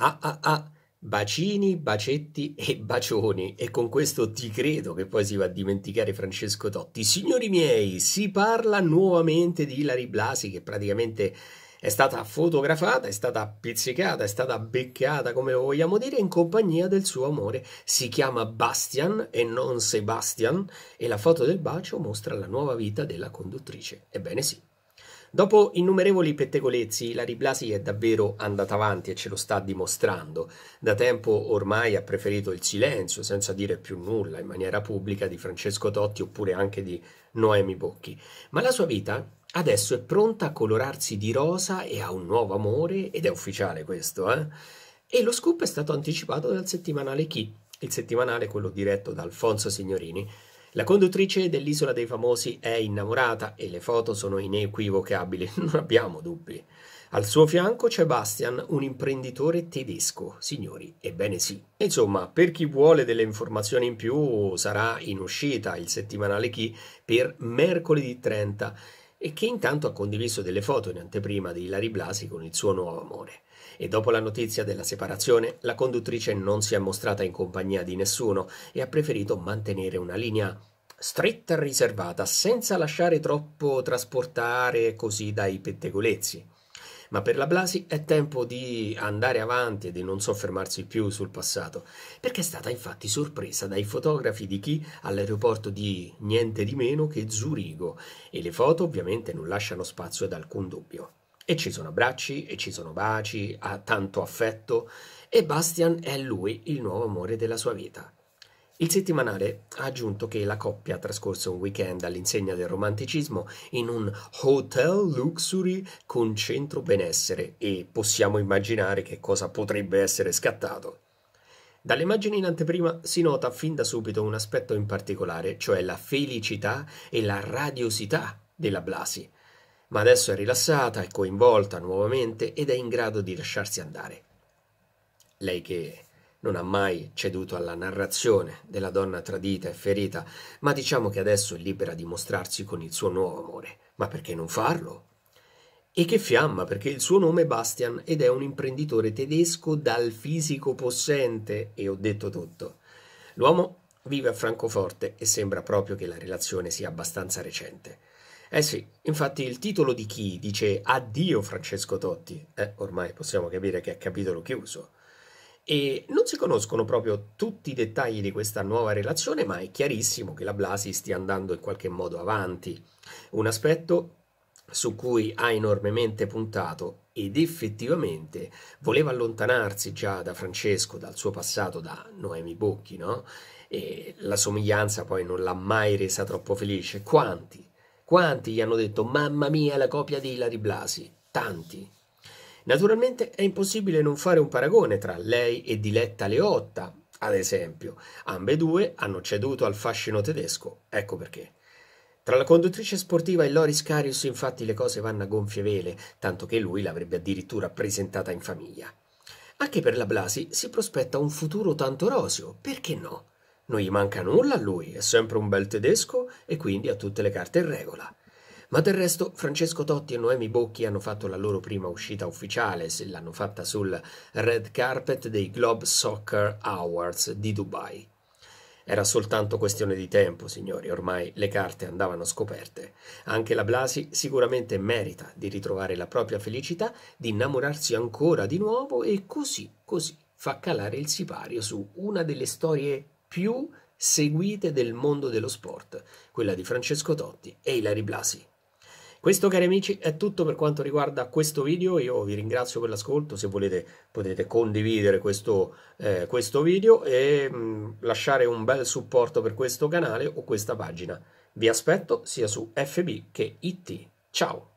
Ah ah ah, bacini, bacetti e bacioni. E con questo ti credo che poi si va a dimenticare Francesco Totti. Signori miei, si parla nuovamente di Ilary Blasi, che praticamente è stata fotografata, è stata pizzicata, è stata beccata, come vogliamo dire, in compagnia del suo amore. Si chiama Bastian e non Sebastian, e la foto del bacio mostra la nuova vita della conduttrice. Ebbene sì. Dopo innumerevoli pettegolezzi, Ilary Blasi è davvero andata avanti e ce lo sta dimostrando. Da tempo ormai ha preferito il silenzio, senza dire più nulla in maniera pubblica, di Francesco Totti oppure anche di Noemi Bocchi. Ma la sua vita adesso è pronta a colorarsi di rosa e ha un nuovo amore, ed è ufficiale questo, eh? E lo scoop è stato anticipato dal settimanale Chi, il settimanale quello diretto da Alfonso Signorini. La conduttrice dell'Isola dei Famosi è innamorata e le foto sono inequivocabili, non abbiamo dubbi. Al suo fianco c'è Bastian, un imprenditore tedesco, signori, ebbene sì. Insomma, per chi vuole delle informazioni in più, sarà in uscita il settimanale Chi per mercoledì 30, e che intanto ha condiviso delle foto in anteprima di Ilary Blasi con il suo nuovo amore. E dopo la notizia della separazione, la conduttrice non si è mostrata in compagnia di nessuno e ha preferito mantenere una linea stretta e riservata, senza lasciare troppo trasportare così dai pettegolezzi. Ma per la Blasi è tempo di andare avanti e di non soffermarsi più sul passato, perché è stata infatti sorpresa dai fotografi di Chi all'aeroporto di niente di meno che Zurigo, e le foto ovviamente non lasciano spazio ad alcun dubbio. E ci sono abbracci, e ci sono baci, ha tanto affetto, e Bastian è lui il nuovo amore della sua vita. Il settimanale ha aggiunto che la coppia ha trascorso un weekend all'insegna del romanticismo in un hotel luxury con centro benessere, e possiamo immaginare che cosa potrebbe essere scattato. Dalle immagini in anteprima si nota fin da subito un aspetto in particolare, cioè la felicità e la radiosità della Blasi. Ma adesso è rilassata, è coinvolta nuovamente ed è in grado di lasciarsi andare. Lei che non ha mai ceduto alla narrazione della donna tradita e ferita, ma diciamo che adesso è libera di mostrarsi con il suo nuovo amore. Ma perché non farlo? E che fiamma, perché il suo nome è Bastian ed è un imprenditore tedesco dal fisico possente, e ho detto tutto. L'uomo vive a Francoforte e sembra proprio che la relazione sia abbastanza recente. Eh sì, infatti il titolo di Chi dice addio Francesco Totti, ormai possiamo capire che è capitolo chiuso. E non si conoscono proprio tutti i dettagli di questa nuova relazione, ma è chiarissimo che la Blasi stia andando in qualche modo avanti. Un aspetto su cui ha enormemente puntato, ed effettivamente voleva allontanarsi già da Francesco, dal suo passato, da Noemi Bocchi, no? E la somiglianza poi non l'ha mai resa troppo felice. Quanti gli hanno detto mamma mia la copia di Ilary Blasi? Tanti. Naturalmente è impossibile non fare un paragone tra lei e Diletta Leotta, ad esempio. Ambedue hanno ceduto al fascino tedesco, ecco perché. Tra la conduttrice sportiva e Loris Carius infatti le cose vanno a gonfie vele, tanto che lui l'avrebbe addirittura presentata in famiglia. Anche per la Blasi si prospetta un futuro tanto roseo, perché no? Non gli manca nulla a lui, è sempre un bel tedesco e quindi ha tutte le carte in regola. Ma del resto Francesco Totti e Noemi Bocchi hanno fatto la loro prima uscita ufficiale, se l'hanno fatta sul red carpet dei Globe Soccer Awards di Dubai. Era soltanto questione di tempo, signori, ormai le carte andavano scoperte. Anche la Blasi sicuramente merita di ritrovare la propria felicità, di innamorarsi ancora di nuovo e così, fa calare il sipario su una delle storie più seguite del mondo dello sport, quella di Francesco Totti e Ilary Blasi. Questo, cari amici, è tutto per quanto riguarda questo video. Io vi ringrazio per l'ascolto, se volete potete condividere questo video e lasciare un bel supporto per questo canale o questa pagina. Vi aspetto sia su FB che IT. Ciao!